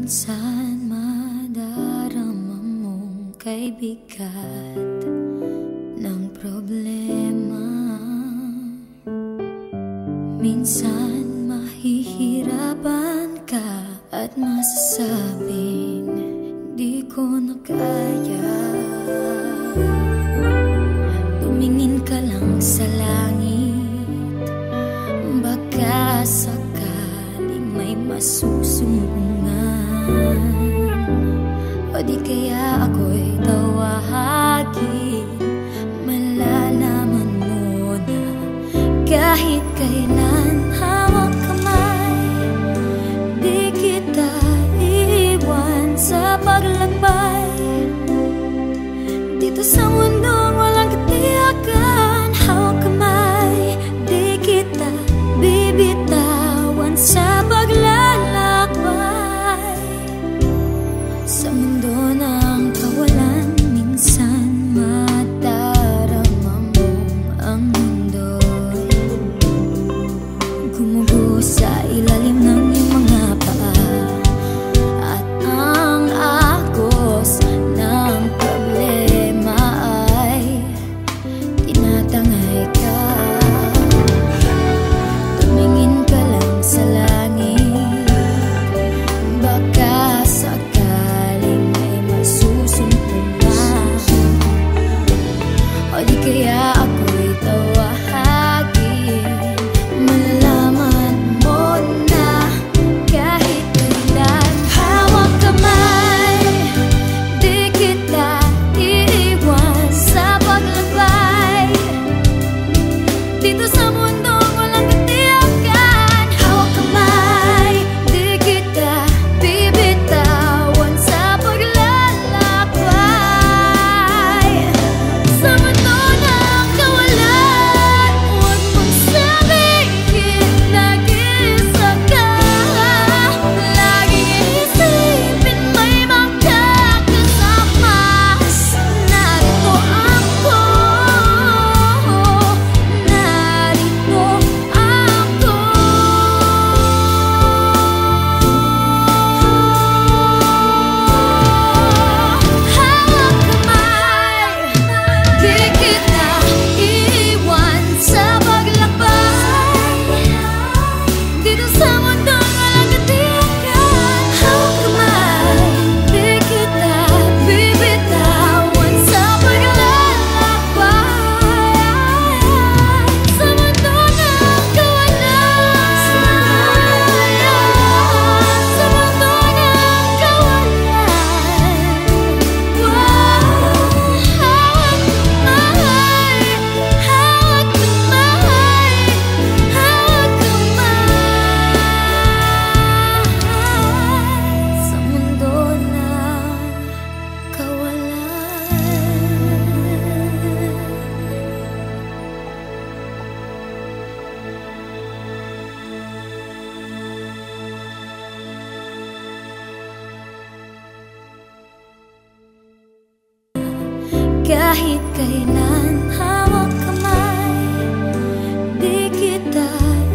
Minsan madarama mong kay bigat ng problema. Minsan mahihirapan ka at masasabing di ko na kaya. Tumingin ka lang sa langit, baka sakaling may masusumbungan, o di kaya ako'y tawagin. Malalaman mo na kahit kailan, hawak kamay, di kita iwan sa paglakbay dito sa mundong walang katiyakan. Hawak kamay, di kita bibitawan sa paglalakbay sa mundo ng kawalan. Minsan madarama mong ang mundo gumuguho sa ilalim ng iyong mga paa, at ang agos ng problema ay tinatangay ka. Tumingin ka lang sa langit, baka sakaling may masusuntunan, o di kaya ako'y tawagin. Malalaman mo na kahit kailan, hawak kamay, di kita iiwan sa paglakbay dito sa mundong walang katiyakan. Hawak kamay, di kita bibitawan sa paglalakbay sa mundo ng kawalan. Huwag mong sabihin nag-isa ka, laging isipin may makakasama. Narito ako, narito ako. Hawak kamay, di kita iiwan sa paglakbay dito sa mundong walang katiyakan. Hawak kamay, di kita bibitawan sa paglalakbay sa mundo ng kawalan, sa mundo ng kawalan. Hawak kamay, hawak kamay, hawak kamay sa mundo ng kawalan. Kahit kailan, hawak kamay, di kita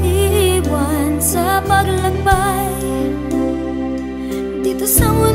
iiwan sa paglakbay dito sa mundo.